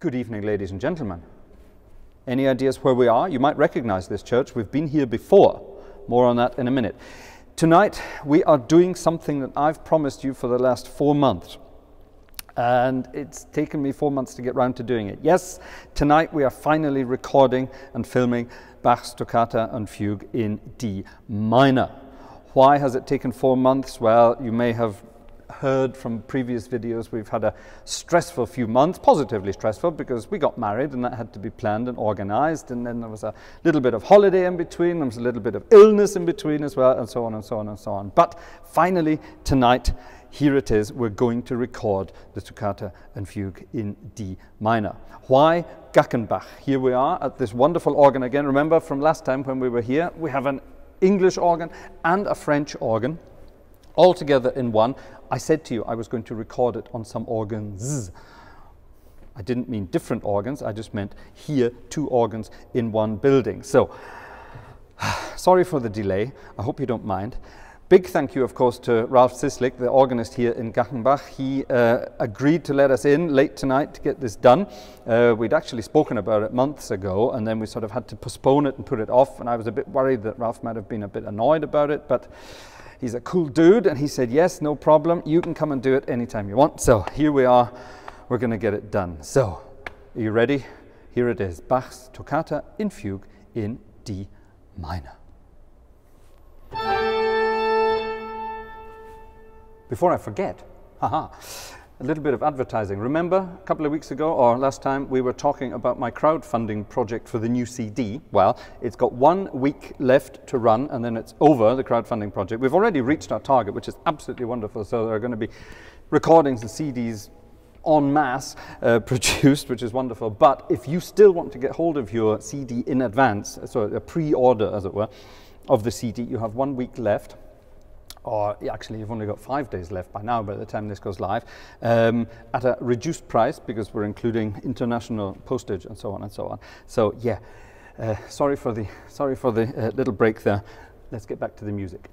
Good evening, ladies and gentlemen. Any ideas where we are? You might recognize this church. We've been here before. More on that in a minute. Tonight we are doing something that I've promised you for the last 4 months. And it's taken me 4 months to get round to doing it. Yes, tonight we are finally recording and filming Bach's Toccata and Fugue in D minor. Why has it taken 4 months? Well, you may have heard from previous videos we've had a stressful few months, positively stressful, because we got married and that had to be planned and organized, and then there was a little bit of holiday in between, there was a little bit of illness in between as well, and so on and so on and so on. But finally tonight, here it is, we're going to record the Toccata and Fugue in D minor. Why Gackenbach? Here we are at this wonderful organ again. Remember from last time when we were here, we have an English organ and a French organ all together in one. I said to you I was going to record it on some organs. I didn't mean different organs, I just meant here 2 organs in one building. So, sorry for the delay, I hope you don't mind. Big thank you, of course, to Ralph Sislik, the organist here in Gackenbach. He agreed to let us in late tonight to get this done. We'd actually spoken about it months ago, and then we sort of had to postpone it and put it off, and I was a bit worried that Ralph might have been a bit annoyed about it, but he's a cool dude, and he said, yes, no problem. You can come and do it anytime you want. So here we are. We're going to get it done. So are you ready? Here it is. Bach's Toccata in Fugue in D minor. Before I forget, a little bit of advertising. Remember a couple of weeks ago or last time we were talking about my crowdfunding project for the new CD? Well, it's got 1 week left to run and then it's over, the crowdfunding project. We've already reached our target, which is absolutely wonderful. So there are going to be recordings and CDs en masse produced, which is wonderful. But if you still want to get hold of your CD in advance, so a pre-order, as it were, of the CD, you have 1 week left. Or actually you've only got 5 days left by now by the time this goes live, at a reduced price because we're including international postage and so on and so on. So yeah, sorry for the little break there. Let's get back to the music.